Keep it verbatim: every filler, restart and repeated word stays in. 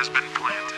has been planned.